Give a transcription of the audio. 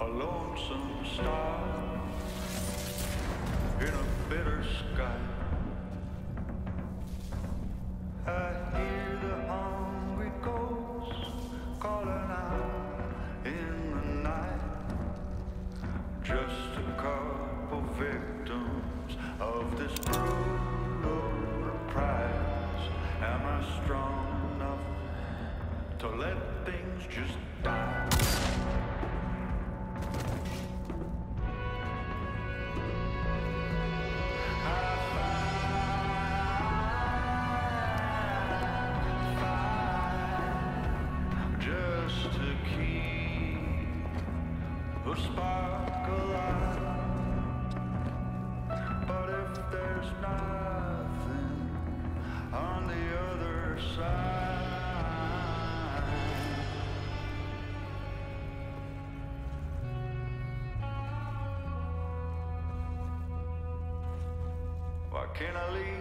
a lonesome star in a bitter sky. I hear the hungry ghosts calling out in the night. Just a couple victims of this brutal reprise. Am I strong enough to let things just die? Can I leave?